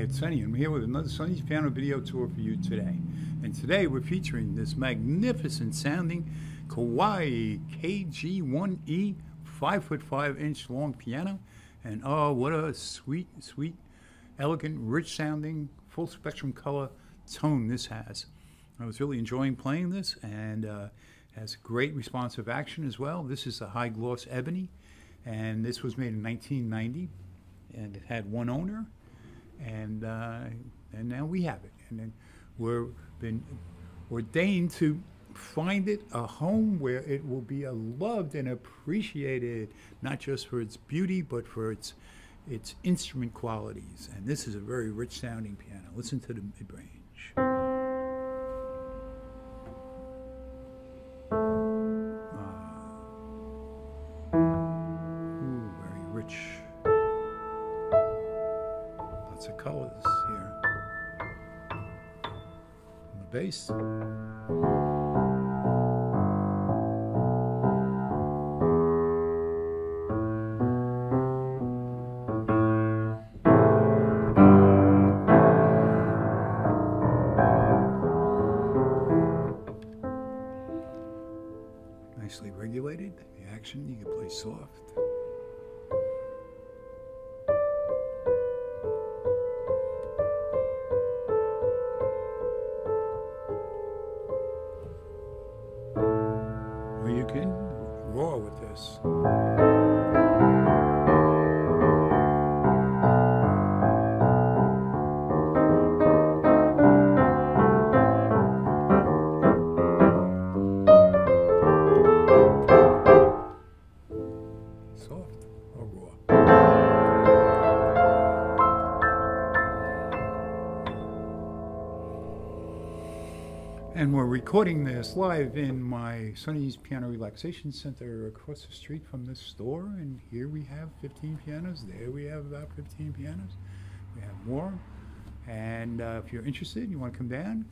It's Sonny, and we're here with another Sonny's Piano video tour for you today. And today we're featuring this magnificent sounding Kawai KG1E 5'5" long piano. And oh, what a sweet, sweet, elegant, rich sounding, full spectrum color tone this has. I was really enjoying playing this, and has great responsive action as well. This is a high gloss ebony, and this was made in 1990, and it had one owner. And now we have it, and then we've been ordained to find it a home where it will be loved and appreciated, not just for its beauty, but for its instrument qualities. And this is a very rich sounding piano. Listen to the mid-range. Very rich. Lots of colors here. And the bass. Nicely regulated. The action, you can play soft. Or you can roar with this. Soft or raw. And we're recording this live in my Sonny's Piano Relaxation Center across the street from this store. And here we have 15 pianos. There we have about 15 pianos. We have more. And if you're interested and you want to come down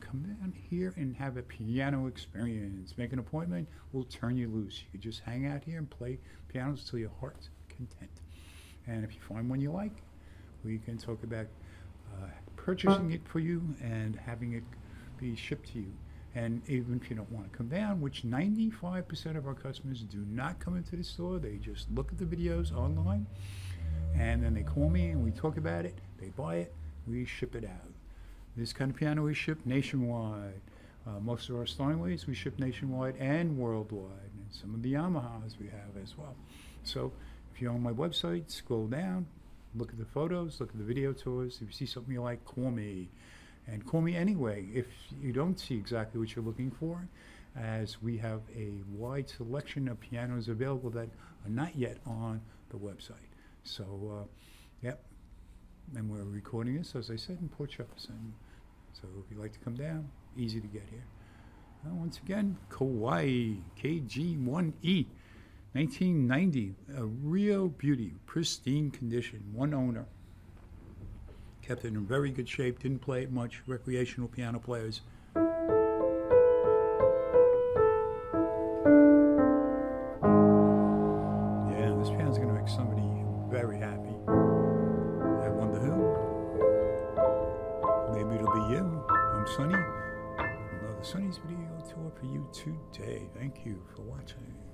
here and have a piano experience. Make an appointment, we'll turn you loose. You could just hang out here and play pianos till your heart's content. And if you find one you like, we can talk about purchasing it for you and having it be shipped to you. And even if you don't want to come down, which 95% of our customers do not come into the store, they just look at the videos online, and then they call me and we talk about it, they buy it, we ship it out. This kind of piano we ship nationwide. Most of our Steinways we ship nationwide and worldwide. And some of the Yamahas we have as well. So if you're on my website, scroll down, look at the photos, look at the video tours. If you see something you like, call me. And call me anyway if you don't see exactly what you're looking for, as we have a wide selection of pianos available that are not yet on the website. So, yep. And we're recording this, as I said, in Port Jefferson. So if you'd like to come down, easy to get here. Now, once again, Kawai KG1E 1990, a real beauty, pristine condition, one owner. Kept it in very good shape, didn't play it much, recreational piano players. Yeah, this piano's going to make somebody very happy. I wonder who. Maybe it'll be you. I'm Sonny. Another Sonny's video tour for you today. Thank you for watching.